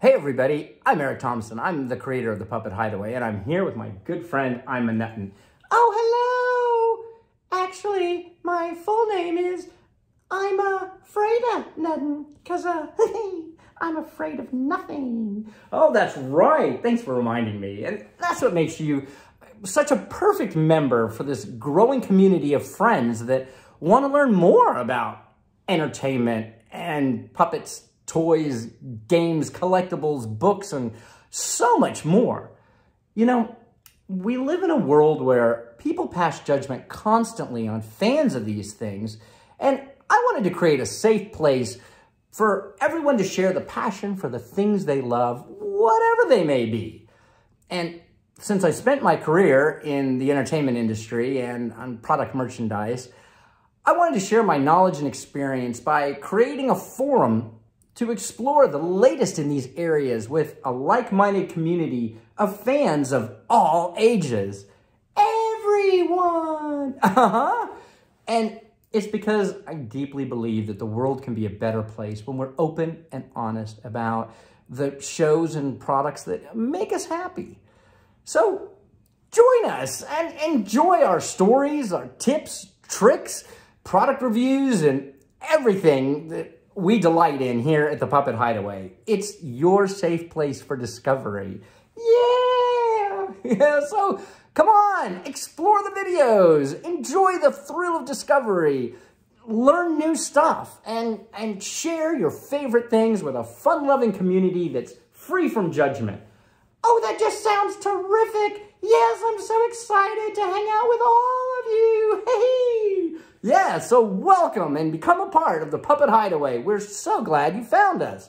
Hey everybody, I'm Eric Thompson. I'm the creator of The Puppet Hideaway, and I'm here with my good friend, Ima Nuttin. Oh, hello! Actually, my full name is Ima Fraida Nuttin, because I'm afraid of nothing. Oh, that's right. Thanks for reminding me. And that's what makes you such a perfect member for this growing community of friends that want to learn more about entertainment and puppets, toys, games, collectibles, books, and so much more. You know, we live in a world where people pass judgment constantly on fans of these things, and I wanted to create a safe place for everyone to share the passion for the things they love, whatever they may be. And since I spent my career in the entertainment industry and on product merchandise, I wanted to share my knowledge and experience by creating a forum to explore the latest in these areas with a like-minded community of fans of all ages. Everyone! And it's because I deeply believe that the world can be a better place when we're open and honest about the shows and products that make us happy. So join us and enjoy our stories, our tips, tricks, product reviews, and everything that we delight in here at the Puppet Hideaway. It's your safe place for discovery. Yeah! So come on, explore the videos, enjoy the thrill of discovery, learn new stuff, and share your favorite things with a fun-loving community that's free from judgment. Oh, that just sounds terrific! Yes, I'm so excited to hang out with all of you! Hey! Yeah, so welcome and become a part of the Puppet Hideaway. We're so glad you found us.